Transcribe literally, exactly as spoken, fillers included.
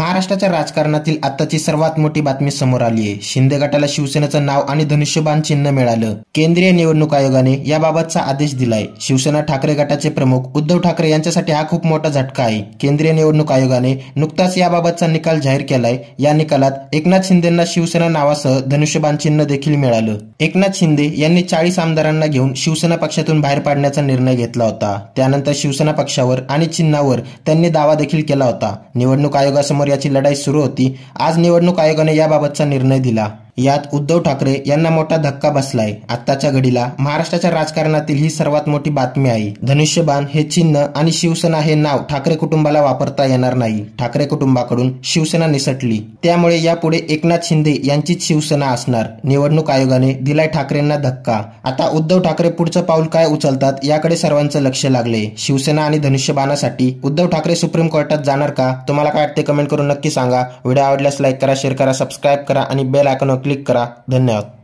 महाराष्ट्राच्या राजकारणातील आताची सर्वात मोठी बातमी समोर आली आहे। शिंदे गटाला शिवसेनेचं नाव आणि धनुष्यबाण चिन्ह मिळालं। केंद्रीय निवडणूक आयोगाने याबाबतचा आदेश दिलाय। शिवसेना ठाकरे गटाचे प्रमुख उद्धव ठाकरे यांच्यासाठी हा खूप मोठा झटका आहे। केंद्रीय निवडणूक आयोगाने नुकताच याबाबतचा निकाल जाहीर केलाय। या निकालात एकनाथ शिंदेंना शिवसेना नावासह धनुष्यबाण चिन्ह देखील मिळालं। एकनाथ शिंदे यांनी चाळीस आमदारांना घेऊन शिवसेना पक्षातून बाहेर पाडण्याचा निर्णय घेतला होता। त्यानंतर शिवसेना पक्षावर आणि चिन्हावर त्यांनी दावा देखील केला होता। निवडणूक आयोगासमोर याची लढाई सुरू होती। आज निवडणूक आयोगाने याबाबतचा निर्णय दिला। यात उद्धव ठाकरे यांना मोठा धक्का बसलाय। आताच्या घडीला महाराष्ट्राच्या राजकारणातील ही सर्वात मोठी बातमी आहे। धनुष्यबाण हे चिन्ह आणि शिवसेना हे नाव ठाकरे कुटुंबाला वापरता येणार नाही। ठाकरे कुटुंबाकडून शिवसेना निसटली, त्यामुळे यापुढे एकनाथ शिंदे यांचीच शिवसेना असणार। निवडणूक आयोगाने दिलाय ठाकरेंना धक्का। आता उद्धव ठाकरे पुढचं पाऊल काय उचलतात याकडे सर्वांचं लक्ष लागले। शिवसेना आणि धनुष्यबाणासाठी उद्धव ठाकरे सुप्रीम कोर्टात जाणार का? तुम्हाला काय वाटते कमेंट करून नक्की सांगा। व्हिडिओ आवडल्यास लाईक करा, शेअर करा, सबस्क्राईब करा आणि बेल आयकॉन क्लिक करा। धन्यवाद।